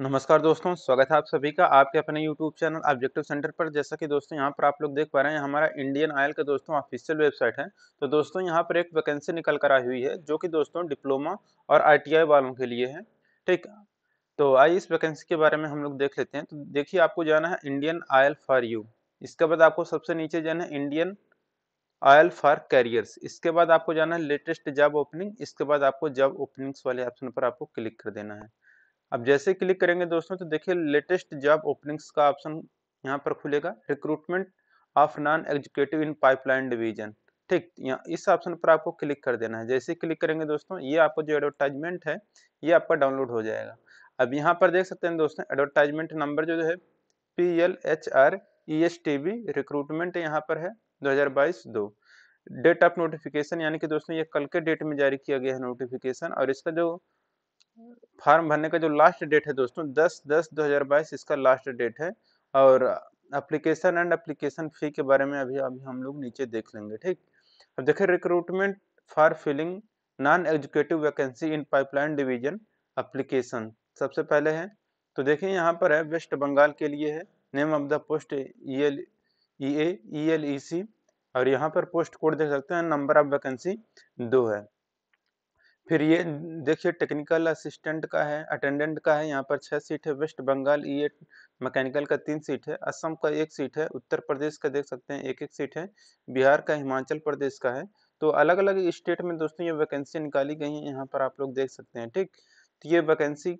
नमस्कार दोस्तों, स्वागत है आप सभी का आपके अपने YouTube चैनल ऑब्जेक्टिव सेंटर पर। जैसा कि दोस्तों यहाँ पर आप लोग देख पा रहे हैं, हमारा इंडियन ऑयल का दोस्तों ऑफिशियल वेबसाइट है। तो दोस्तों यहाँ पर एक वैकेंसी निकल कर आई हुई है जो कि दोस्तों डिप्लोमा और ITI वालों के लिए है। ठीक, तो आइए इस वैकेंसी के बारे में हम लोग देख लेते हैं। तो देखिए, आपको जाना है इंडियन ऑयल फॉर यू, इसके बाद आपको सबसे नीचे जाना है इंडियन ऑयल फॉर कैरियर्स, इसके बाद आपको जाना है लेटेस्ट जॉब ओपनिंग, इसके बाद आपको जॉब ओपनिंग्स वाले ऑप्शन पर आपको क्लिक कर देना है। अब जैसे क्लिक करेंगे दोस्तों तो देखिए लेटेस्ट जॉब ओपनिंग्स का ऑप्शन यहाँ पर खुलेगा, recruitment of non executive in pipeline division. ठीक, यहाँ इस ऑप्शन पर आपको क्लिक कर देना है। जैसे क्लिक करेंगे दोस्तों ये आपको जो एडवर्टाइजमेंट है ये आपका डाउनलोड हो जाएगा। अब यहाँ पर देख सकते हैं दोस्तों एडवर्टाइजमेंट नंबर जो है PLHREST रिक्रूटमेंट यहाँ पर है 2022-2। डेट ऑफ नोटिफिकेशन यानी कि दोस्तों ये कल के डेट में जारी किया गया है नोटिफिकेशन, और इसका जो फॉर्म भरने का जो लास्ट डेट है दोस्तों 10/10/2022 इसका लास्ट डेट है। और एप्लीकेशन एंड एप्लीकेशन फी के बारे में अभी हम लोग नीचे देख लेंगे। ठीक, अब देखिए recruitment for filling non executive vacancy in pipeline division application सबसे पहले है। तो देखिए यहाँ पर है वेस्ट बंगाल के लिए है, name of the post ELEC, और यहाँ पर पोस्ट कोड देख सकते हैं, नंबर ऑफ वैकेंसी 2 है। फिर ये देखिए टेक्निकल असिस्टेंट का है, अटेंडेंट का है, यहाँ पर 6 सीट है वेस्ट बंगाल, ये मैकेनिकल का 3 सीट है, असम का 1 सीट है, उत्तर प्रदेश का देख सकते हैं 1-1 सीट है, बिहार का, हिमाचल प्रदेश का है। तो अलग अलग स्टेट में दोस्तों ये वैकेंसी निकाली गई है, यहाँ पर आप लोग देख सकते हैं। ठीक, तो ये वैकेंसी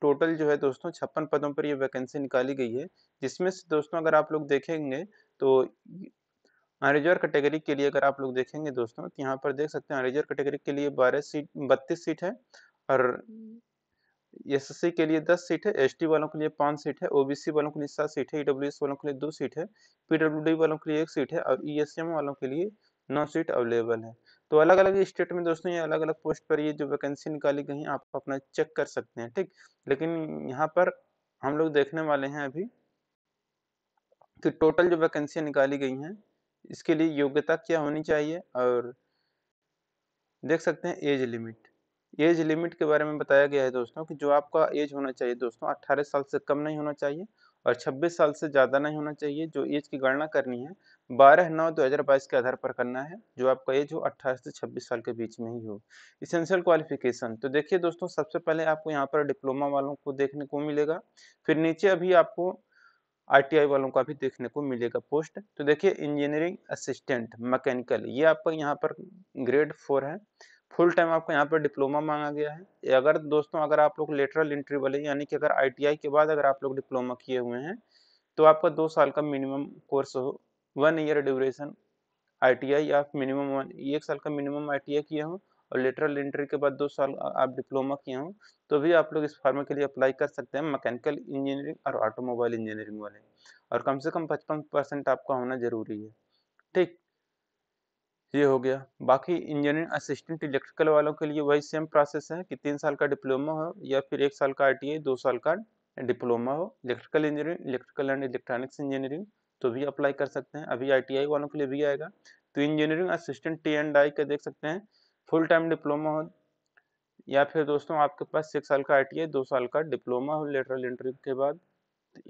टोटल जो है दोस्तों 56 पदों पर ये वैकेंसी निकाली गई है, जिसमें से दोस्तों अगर आप लोग देखेंगे तो अनरिजर्व कैटेगरी के लिए अगर आप लोग देखेंगे दोस्तों तो यहाँ पर देख सकते हैं अनरिजर्व कैटेगरी के लिए 32 सीट है, और SSC के लिए 10 सीट है, ST वालों के लिए 5 सीट है, OBC वालों के लिए 7 सीट है, EWS वालों के लिए 2 सीट है, PWD वालों के लिए 1 सीट है, और ESM वालों के लिए 9 सीट अवेलेबल है। तो अलग अलग स्टेट में दोस्तों ये अलग अलग पोस्ट पर ये जो वैकेंसी निकाली गई है आप अपना चेक कर सकते हैं। ठीक, लेकिन यहाँ पर हम लोग देखने वाले हैं अभी कि टोटल जो वैकेंसी निकाली गई हैं इसके लिए योग्यता क्या होनी चाहिए, और देख सकते हैं एज लिमिट के बारे में बताया गया है दोस्तों कि जो आपका एज होना चाहिए दोस्तों 18 साल से कम नहीं होना चाहिए और 26 साल से ज़्यादा नहीं होना चाहिए। जो एज की गणना करनी है 12/9/2022 के आधार पर करना है, जो आपका एज हो 18 से 26 साल के बीच में ही हो। एसेंशियल क्वालिफिकेशन तो देखिए दोस्तों सबसे पहले आपको यहाँ पर डिप्लोमा वालों को देखने को मिलेगा, फिर नीचे अभी आपको ITI वालों का भी देखने को मिलेगा पोस्ट। तो देखिए इंजीनियरिंग असिस्टेंट मैकेनिकल ये आपका यहाँ पर ग्रेड 4 है, फुल टाइम आपको यहाँ पर डिप्लोमा मांगा गया है। अगर दोस्तों अगर आप लोग लेटरल एंट्री वाले यानी कि अगर ITI के बाद अगर आप लोग डिप्लोमा किए हुए हैं तो आपका 2 साल का मिनिमम कोर्स हो, 1 ईयर ड्यूरेशन ITI, आप मिनिमम 1 साल का मिनिमम ITI किए हों और लेटरल एंट्री के बाद 2 साल आप डिप्लोमा किए हों तो भी आप लोग इस फार्म के लिए अप्लाई कर सकते हैं, मैकेनिकल इंजीनियरिंग और ऑटोमोबाइल इंजीनियरिंग वाले, और कम से कम 55% आपका होना जरूरी है। ठीक, ये हो गया। बाकी इंजीनियरिंग असिस्टेंट इलेक्ट्रिकल वालों के लिए वही सेम प्रोसेस है कि 3 साल का डिप्लोमा हो या फिर 1 साल का ITI, 2 साल का डिप्लोमा हो। Electrical engineering, electrical and electronics engineering तो भी अप्लाई कर सकते हैं, अभी ITI वालों के लिए भी आएगा। तो इंजीनियरिंग असिस्टेंट T&I के देख सकते हैं फुल टाइम डिप्लोमा हो या फिर दोस्तों आपके पास 6 साल का ITI, 2 साल का डिप्लोमा हो लेटरल एंट्री के बाद।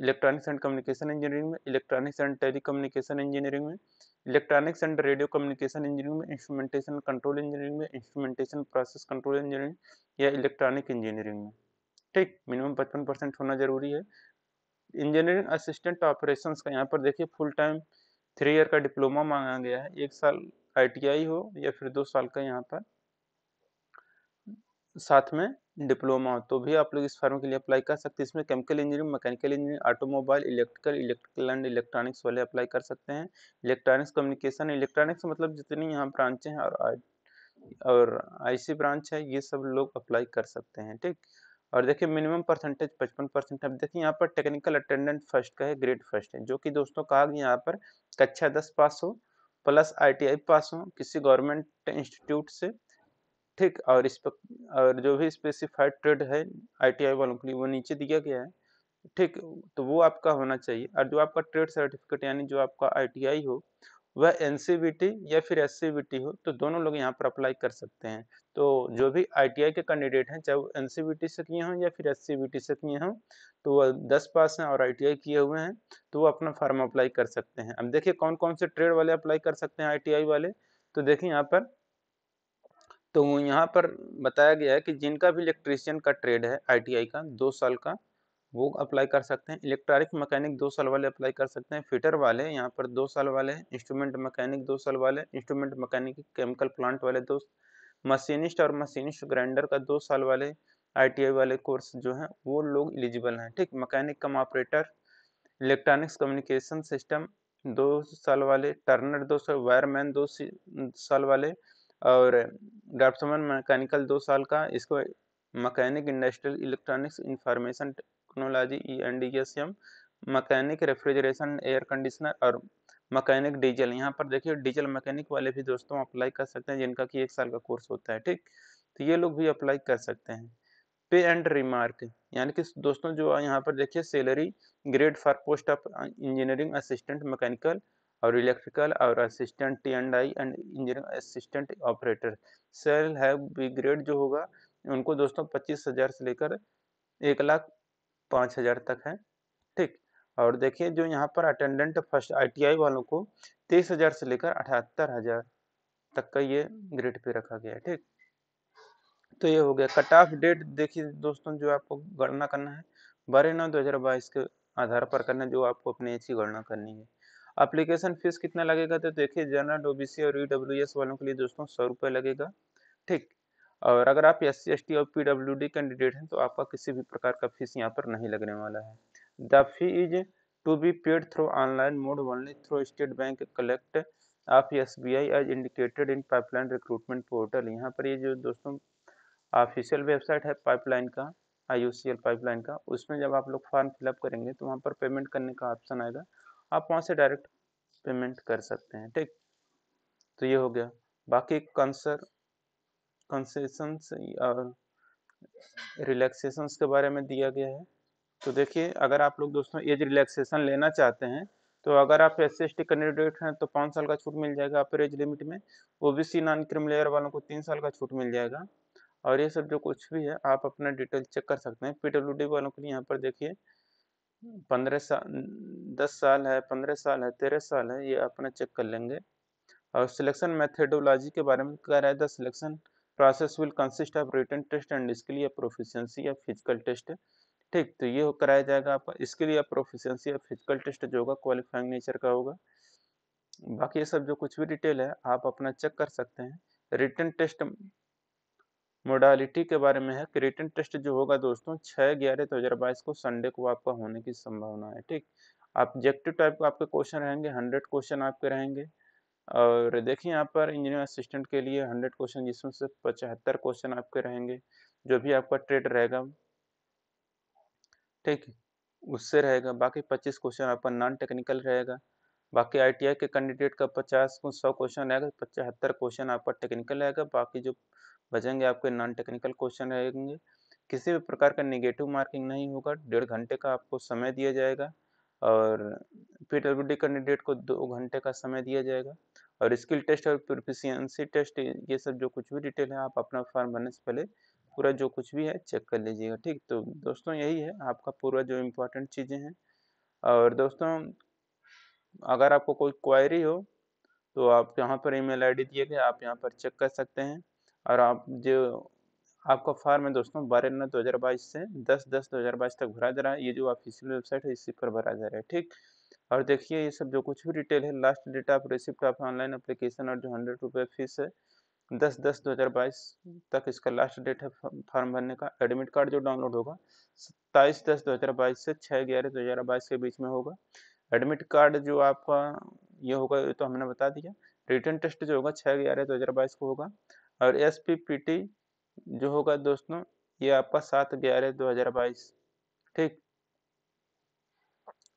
इलेक्ट्रॉनिक्स एंड कम्युनिकेशन इंजीनियरिंग में, electronics and telecommunication engineering में, electronics and radio communication engineering में, इंस्ट्रूमेंटेशन कंट्रोल इंजीनियरिंग में, इंस्ट्रूमेंटेशन प्रोसेस कंट्रोल इंजीनियरिंग या इलेक्ट्रॉनिक इंजीनियरिंग में। ठीक, मिनिमम 55% होना जरूरी है। इंजीनियरिंग असिस्टेंट ऑपरेशंस का यहाँ पर देखिए फुल टाइम 3 ईयर का डिप्लोमा मांगा गया है, 1 साल ITI हो या फिर 2 साल का यहाँ पर साथ में डिप्लोमा हो तो भी आप लोग इस फॉर्म के लिए अप्लाई कर सकते हैं। इसमें chemical engineering, mechanical engineering, automobile, electrical and electronics वाले अप्लाई कर सकते हैं। इलेक्ट्रॉनिक्स कम्युनिकेशन, इलेक्ट्रॉनिक्स मतलब जितनी यहाँ ब्रांचें हैं और IC ब्रांच है ये सब लोग अप्लाई कर सकते हैं। ठीक, और देखिए मिनिमम परसेंटेज 55%। अब देखिए यहाँ पर टेक्निकल अटेंडेंट फर्स्ट का है, ग्रेड 1 है, जो कि दोस्तों कहा गया यहाँ पर कक्षा 10 पास हो प्लस ITI पास हो किसी गवर्नमेंट इंस्टीट्यूट से। ठीक, और इस पर और जो भी स्पेसिफाइड ट्रेड है ITI वालों के लिए वो नीचे दिया गया है। ठीक, तो वो आपका होना चाहिए, और जो आपका ट्रेड सर्टिफिकेट यानी जो आपका ITI हो वह एनसीबीटी या फिर एससीबीटी हो तो दोनों लोग यहाँ पर अप्लाई कर सकते हैं। तो जो भी आईटीआई के कैंडिडेट हैं, चाहे वो एनसीबीटी से किए हों या फिर एससीबीटी से किए हों, तो वह 10 पास हैं और आईटीआई किए हुए हैं तो वो अपना फॉर्म अप्लाई कर सकते हैं। अब देखिए कौन कौन से ट्रेड वाले अप्लाई कर सकते हैं आईटीआई वाले। तो देखिए यहाँ पर, तो यहाँ पर बताया गया है कि जिनका भी इलेक्ट्रीशियन का ट्रेड है आईटीआई का 2 साल का, वो अप्लाई कर सकते हैं। इलेक्ट्रॉनिक मैकेनिक 2 साल वाले अप्लाई कर सकते हैं। फिटर वाले यहाँ पर 2 साल वाले, इंस्ट्रूमेंट मैकेनिक 2 साल वाले, इंस्ट्रूमेंट मैकेनिक केमिकल प्लांट वाले 2, मशीनिस्ट और मशीनिस्ट ग्राइंडर का 2 साल वाले आईटीआई वाले कोर्स जो हैं वो लोग एलिजिबल हैं। ठीक, mechanic cum operator, electronics communication system 2 साल वाले, टर्नर 2 साल, वायरमैन 2 साल वाले और ड्राफ्ट्समैन मैकेनिकल 2 साल का, इसको mechanic industrial electronics information technology ENDSM, mechanic refrigeration air conditioner और मैकेनिक डीजल। यहाँ पर देखिए डीजल मैकेनिक वाले भी दोस्तों अप्लाई कर सकते हैं जिनका कि 1 साल का कोर्स होता है। ठीक, तो ये लोग भी अप्लाई कर सकते हैं। पे एंड रिमार्क, यानी कि दोस्तों जो यहाँ पर देखिए salary grade for post of engineering assistant mechanical और इलेक्ट्रिकल और assistant T&I and engineering assistant operator, सेल है बी ग्रेड जो होगा उनको दोस्तों 25,000 से लेकर 1,05,000 तक है। ठीक, और देखिए जो यहाँ पर अटेंडेंट फर्स्ट आईटीआई वालों को 23,000 से लेकर 78,000 तक का ये ग्रेड पे रखा गया है। ठीक, तो ये हो गया। कट ऑफ डेट देखिए दोस्तों जो आपको गणना करना है 12/9/2022 के आधार पर करना है, जो आपको अपने एज की गणना करनी है। एप्लीकेशन फीस कितना लगेगा, तो देखिए जनरल OBC और EWS वालों के लिए दोस्तों 100 रुपये लगेगा। ठीक, और अगर आप SC ST और PWD कैंडिडेट हैं तो आपका किसी भी प्रकार का फीस यहाँ पर नहीं लगने वाला है। The fee is to be paid through online mode only through State Bank collect of SBI as indicated in pipeline recruitment portal. यहाँ पर ये जो दोस्तों ऑफिशियल वेबसाइट है पाइपलाइन का, IUCL पाइपलाइन का, उसमें जब आप लोग फॉर्म फिलअप करेंगे तो वहाँ पर पेमेंट करने का ऑप्शन आएगा, आप वहाँ से डायरेक्ट पेमेंट कर सकते हैं। ठीक, तो ये हो गया। बाकी कंसेशंस और रिलैक्सेशंस के बारे में दिया गया है। तो देखिए अगर आप लोग दोस्तों एज रिलैक्सेशन लेना चाहते हैं तो अगर आप SC ST कैंडिडेट हैं तो 5 साल का छूट मिल जाएगा अपर एज लिमिट में। OBC नॉन क्रीम लेयर वालों को 3 साल का छूट मिल जाएगा। और ये सब जो कुछ भी है आप अपना डिटेल चेक कर सकते हैं। PWD वालों के लिए यहाँ पर देखिए 15 साल, 10 साल है, 15 साल है, 13 साल है, ये अपना चेक कर लेंगे। और सिलेक्शन मेथडोलॉजी के बारे में कह रहा है the selection process will consist of written test and skill या प्रोफिशिएंसी या फिजिकल टेस्ट। ठीक, तो ये कराया जाएगा आपका स्किल या प्रोफिशिएंसी या फिजिकल टेस्ट जो होगा क्वालिफाइंग नेचर का होगा। बाकी ये सब जो कुछ भी डिटेल है आप अपना चेक कर सकते हैं। रिटन टेस्ट मोडालिटी के बारे में है कि रिटन टेस्ट जो होगा दोस्तों 6/11/2022 को संडे को आपका होने की संभावना है। ठीक, ऑब्जेक्टिव टाइप का आपके क्वेश्चन रहेंगे, 100 क्वेश्चन आपके रहेंगे। और देखिए यहाँ पर इंजीनियर असिस्टेंट के लिए 100 क्वेश्चन जिसमें से 75 क्वेश्चन आपके रहेंगे, जो भी आपका ट्रेड रहेगा ठीक उससे रहेगा। बाकी 25 क्वेश्चन आपका नॉन टेक्निकल रहेगा। बाकी ITI के कैंडिडेट का 50 को 100 क्वेश्चन रहेगा, 75 क्वेश्चन आपका टेक्निकल रहेगा, बाकी जो बचेंगे आपके नॉन टेक्निकल क्वेश्चन रहेंगे। किसी भी प्रकार का नेगेटिव मार्किंग नहीं होगा। 1.5 घंटे का आपको समय दिया जाएगा और PWD कैंडिडेट को 2 घंटे का समय दिया जाएगा। और स्किल टेस्ट और प्रोफिशिएंसी टेस्ट ये सब जो कुछ भी डिटेल है आप अपना फॉर्म भरने से पहले पूरा जो कुछ भी है चेक कर लीजिएगा। ठीक, तो दोस्तों यही है आपका पूरा जो इम्पोर्टेंट चीज़ें हैं। और दोस्तों अगर आपको कोई क्वायरी हो तो आप यहाँ पर email ID दिए गए, आप यहाँ पर चेक कर सकते हैं। और आप जो आपका फॉर्म है दोस्तों 12/9/2022 से 10/10/2022 तक भरा जा रहा है। ये जो ऑफिशियल वेबसाइट है इसी पर भरा जा रहा है। ठीक, और देखिए ये सब जो कुछ भी डिटेल है, last date of receipt of online application और जो 100 रुपये फीस है 10/10/2022 तक इसका लास्ट डेट है फॉर्म भरने का। एडमिट कार्ड जो डाउनलोड होगा 27/10/2022 से 6/11/2022 के बीच में होगा। एडमिट कार्ड जो आपका ये होगा ये तो हमने बता दिया। रिटन टेस्ट जो होगा 6/11/2022 को होगा। और SPPT जो होगा दोस्तों ये आपका 7/11/2022, ठीक,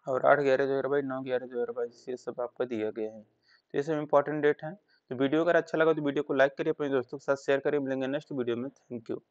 और 8/11/2022, 9/11/2022 ये सब आपका दिया गया है। तो ये सब इम्पोर्टेंट डेट है। तो वीडियो अगर अच्छा लगा तो वीडियो को लाइक करिए, अपने दोस्तों के साथ शेयर करिए। मिलेंगे नेक्स्ट वीडियो में। Thank you.